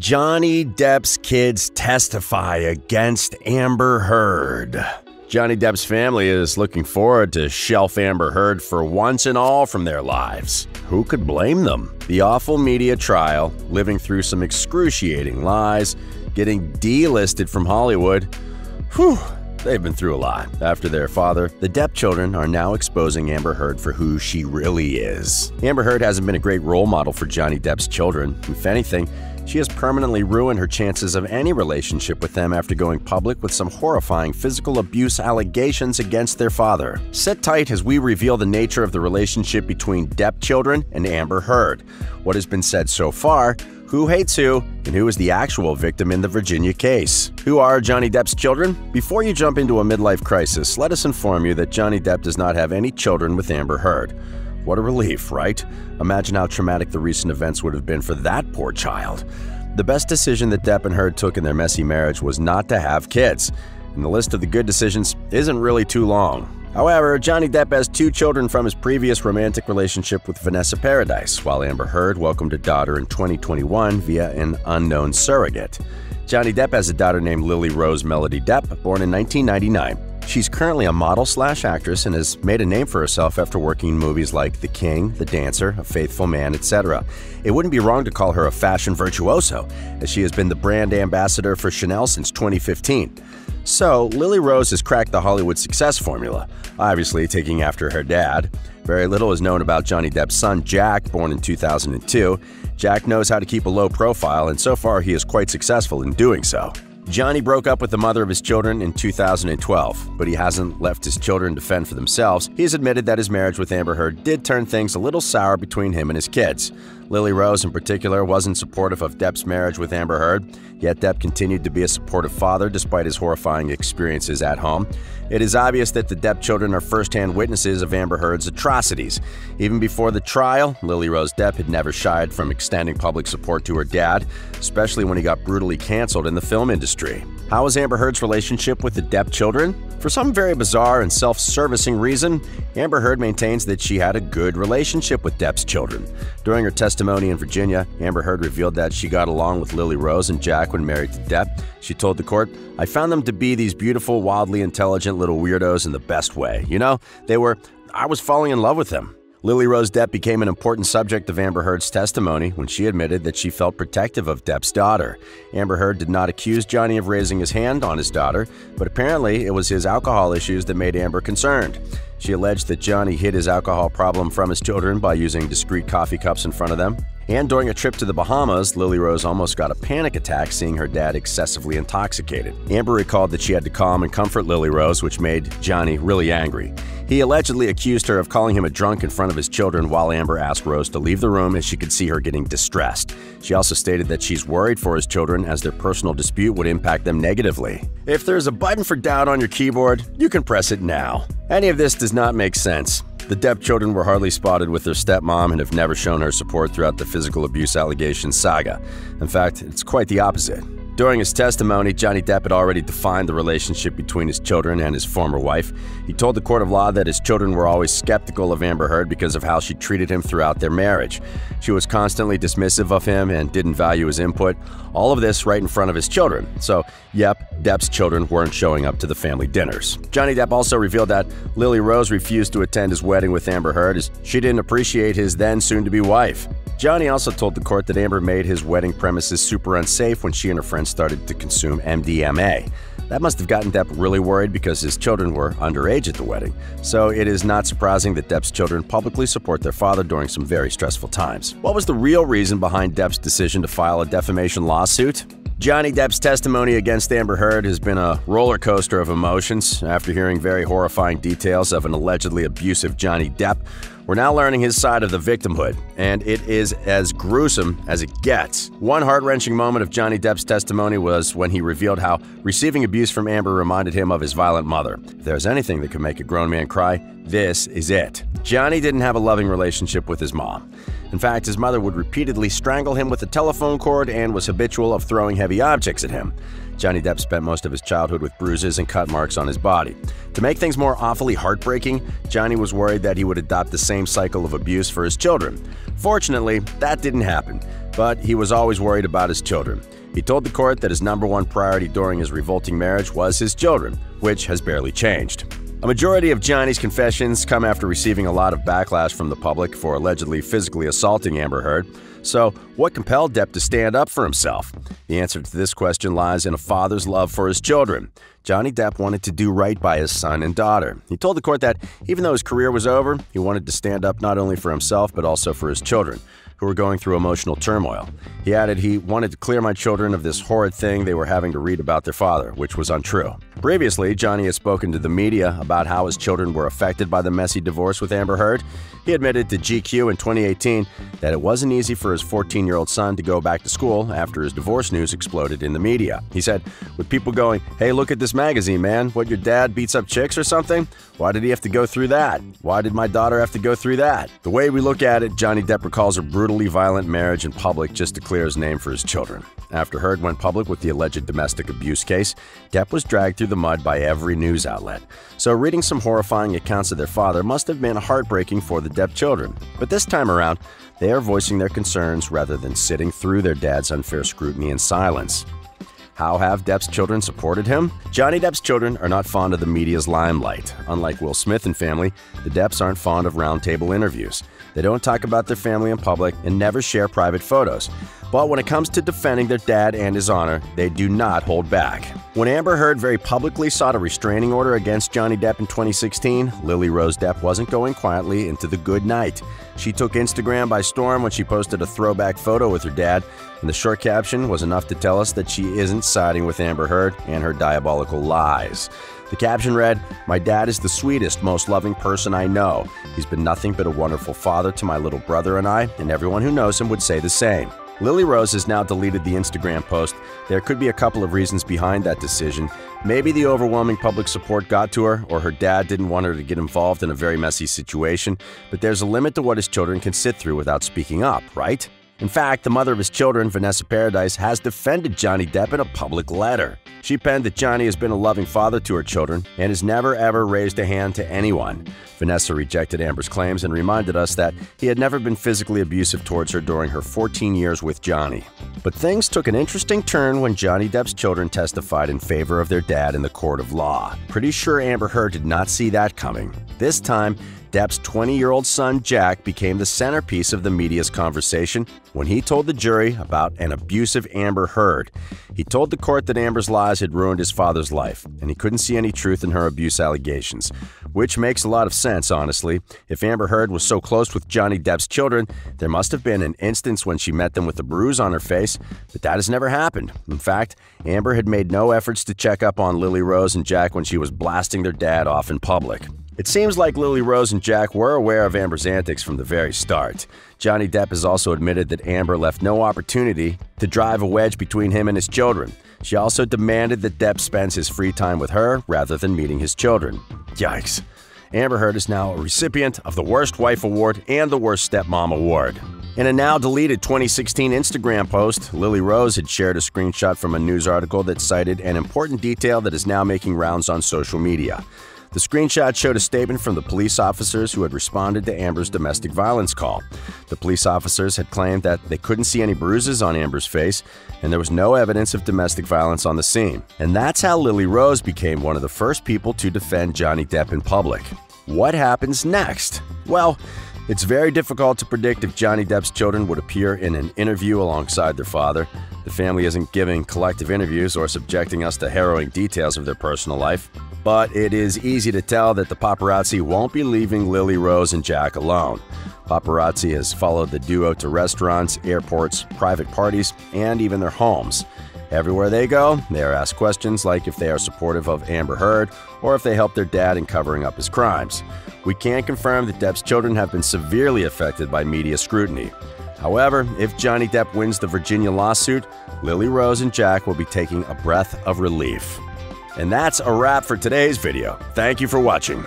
Johnny Depp's kids testify against Amber Heard. Johnny Depp's family is looking forward to shelf Amber Heard for once and all from their lives. Who could blame them? The awful media trial, living through some excruciating lies, getting delisted from Hollywood. Whew, they've been through a lot. After their father, the Depp children are now exposing Amber Heard for who she really is. Amber Heard hasn't been a great role model for Johnny Depp's children. If anything, she has permanently ruined her chances of any relationship with them after going public with some horrifying physical abuse allegations against their father. Sit tight as we reveal the nature of the relationship between Depp children and Amber Heard, what has been said so far, who hates who, and who is the actual victim in the Virginia case. Who are Johnny Depp's children? Before you jump into a midlife crisis, let us inform you that Johnny Depp does not have any children with Amber Heard. What a relief, right? Imagine how traumatic the recent events would have been for that poor child. The best decision that Depp and Heard took in their messy marriage was not to have kids, and the list of the good decisions isn't really too long. However, Johnny Depp has two children from his previous romantic relationship with Vanessa Paradis, while Amber Heard welcomed a daughter in 2021 via an unknown surrogate. Johnny Depp has a daughter named Lily Rose Melody Depp, born in 1999. She's currently a model/actress and has made a name for herself after working in movies like The King, The Dancer, A Faithful Man, etc. It wouldn't be wrong to call her a fashion virtuoso, as she has been the brand ambassador for Chanel since 2015. So, Lily Rose has cracked the Hollywood success formula, obviously taking after her dad. Very little is known about Johnny Depp's son, Jack, born in 2002. Jack knows how to keep a low profile, and so far he is quite successful in doing so. Johnny broke up with the mother of his children in 2012, but he hasn't left his children to fend for themselves. He's admitted that his marriage with Amber Heard did turn things a little sour between him and his kids. Lily Rose, in particular, wasn't supportive of Depp's marriage with Amber Heard, yet Depp continued to be a supportive father despite his horrifying experiences at home. It is obvious that the Depp children are first-hand witnesses of Amber Heard's atrocities. Even before the trial, Lily Rose Depp had never shied from extending public support to her dad, especially when he got brutally canceled in the film industry. How is Amber Heard's relationship with the Depp children? For some very bizarre and self-servicing reason, Amber Heard maintains that she had a good relationship with Depp's children. During her testimony in Virginia, Amber Heard revealed that she got along with Lily Rose and Jack when married to Depp. She told the court, "I found them to be these beautiful, wildly intelligent little weirdos in the best way. You know, I was falling in love with them." Lily Rose Depp became an important subject of Amber Heard's testimony when she admitted that she felt protective of Depp's daughter. Amber Heard did not accuse Johnny of raising his hand on his daughter, but apparently it was his alcohol issues that made Amber concerned. She alleged that Johnny hid his alcohol problem from his children by using discreet coffee cups in front of them. And during a trip to the Bahamas, Lily Rose almost got a panic attack seeing her dad excessively intoxicated. Amber recalled that she had to calm and comfort Lily Rose, which made Johnny really angry. He allegedly accused her of calling him a drunk in front of his children while Amber asked Rose to leave the room as she could see her getting distressed. She also stated that she's worried for his children as their personal dispute would impact them negatively. If there's a button for doubt on your keyboard, you can press it now. Any of this does not make sense. The Depp children were hardly spotted with their stepmom and have never shown her support throughout the physical abuse allegations saga. In fact, it's quite the opposite. During his testimony, Johnny Depp had already defined the relationship between his children and his former wife. He told the court of law that his children were always skeptical of Amber Heard because of how she treated him throughout their marriage. She was constantly dismissive of him and didn't value his input. All of this right in front of his children. So, yep, Depp's children weren't showing up to the family dinners. Johnny Depp also revealed that Lily Rose refused to attend his wedding with Amber Heard as she didn't appreciate his then soon-to-be wife. Johnny also told the court that Amber made his wedding premises super unsafe when she and her friends started to consume MDMA. That must have gotten Depp really worried because his children were underage at the wedding. So it is not surprising that Depp's children publicly support their father during some very stressful times. What was the real reason behind Depp's decision to file a defamation lawsuit? Johnny Depp's testimony against Amber Heard has been a roller coaster of emotions. After hearing very horrifying details of an allegedly abusive Johnny Depp, we're now learning his side of the victimhood, and it is as gruesome as it gets. One heart-wrenching moment of Johnny Depp's testimony was when he revealed how receiving abuse from Amber reminded him of his violent mother. If there's anything that could make a grown man cry, this is it. Johnny didn't have a loving relationship with his mom. In fact, his mother would repeatedly strangle him with a telephone cord and was habitual of throwing heavy objects at him. Johnny Depp spent most of his childhood with bruises and cut marks on his body. To make things more awfully heartbreaking, Johnny was worried that he would adopt the same cycle of abuse for his children. Fortunately, that didn't happen. but he was always worried about his children. He told the court that his #1 priority during his revolting marriage was his children, which has barely changed. A majority of Johnny's confessions come after receiving a lot of backlash from the public for allegedly physically assaulting Amber Heard. So, what compelled Depp to stand up for himself? The answer to this question lies in a father's love for his children. Johnny Depp wanted to do right by his son and daughter. He told the court that even though his career was over, he wanted to stand up not only for himself but also for his children, who were going through emotional turmoil. He added, "He wanted to clear my children of this horrid thing they were having to read about their father," which was untrue. Previously, Johnny had spoken to the media about how his children were affected by the messy divorce with Amber Heard. He admitted to GQ in 2018 that it wasn't easy for his 14-year-old son to go back to school after his divorce news exploded in the media. He said, "With people going, 'Hey, look at this magazine, man. What, your dad beats up chicks or something? Why did he have to go through that? Why did my daughter have to go through that?'" The way we look at it, Johnny Depp recalls a brutally violent marriage in public just to clear his name for his children. After Heard went public with the alleged domestic abuse case, Depp was dragged through the mud by every news outlet. So reading some horrifying accounts of their father must have been heartbreaking for the Depp children. But this time around, they are voicing their concerns rather than sitting through their dad's unfair scrutiny in silence. How have Depp's children supported him? Johnny Depp's children are not fond of the media's limelight. Unlike Will Smith and family, the Depps aren't fond of roundtable interviews. They don't talk about their family in public and never share private photos. But when it comes to defending their dad and his honor, they do not hold back. When Amber Heard very publicly sought a restraining order against Johnny Depp in 2016, Lily Rose Depp wasn't going quietly into the good night. She took Instagram by storm when she posted a throwback photo with her dad, and the short caption was enough to tell us that she isn't siding with Amber Heard and her diabolical lies. The caption read, "My dad is the sweetest, most loving person I know. He's been nothing but a wonderful father to my little brother and I, and everyone who knows him would say the same." Lily Rose has now deleted the Instagram post. There could be a couple of reasons behind that decision. Maybe the overwhelming public support got to her, or her dad didn't want her to get involved in a very messy situation, but there's a limit to what his children can sit through without speaking up, right? In fact, the mother of his children, Vanessa Paradis, has defended Johnny Depp in a public letter. She penned that Johnny has been a loving father to her children and has never ever raised a hand to anyone. Vanessa rejected Amber's claims and reminded us that he had never been physically abusive towards her during her 14 years with Johnny. But things took an interesting turn when Johnny Depp's children testified in favor of their dad in the court of law. Pretty sure Amber Heard did not see that coming. This time, Depp's 20-year-old son, Jack, became the centerpiece of the media's conversation when he told the jury about an abusive Amber Heard. He told the court that Amber's lies had ruined his father's life, and he couldn't see any truth in her abuse allegations, which makes a lot of sense, honestly. If Amber Heard was so close with Johnny Depp's children, there must have been an instance when she met them with a bruise on her face, but that has never happened. In fact, Amber had made no efforts to check up on Lily Rose and Jack when she was blasting their dad off in public. It seems like Lily Rose and Jack were aware of Amber's antics from the very start. Johnny Depp has also admitted that Amber left no opportunity to drive a wedge between him and his children. She also demanded that Depp spends his free time with her rather than meeting his children. Yikes. Amber Heard is now a recipient of the Worst Wife Award and the Worst Stepmom Award. In a now-deleted 2016 Instagram post, Lily Rose had shared a screenshot from a news article that cited an important detail that is now making rounds on social media. The screenshot showed a statement from the police officers who had responded to Amber's domestic violence call. The police officers had claimed that they couldn't see any bruises on Amber's face, and there was no evidence of domestic violence on the scene. And that's how Lily Rose became one of the first people to defend Johnny Depp in public. What happens next? Well, it's very difficult to predict if Johnny Depp's children would appear in an interview alongside their father. The family isn't giving collective interviews or subjecting us to harrowing details of their personal life. But it is easy to tell that the paparazzi won't be leaving Lily Rose and Jack alone. Paparazzi has followed the duo to restaurants, airports, private parties, and even their homes. Everywhere they go, they are asked questions like if they are supportive of Amber Heard or if they helped their dad in covering up his crimes. We can confirm that Depp's children have been severely affected by media scrutiny. However, if Johnny Depp wins the Virginia lawsuit, Lily Rose and Jack will be taking a breath of relief. And that's a wrap for today's video. Thank you for watching.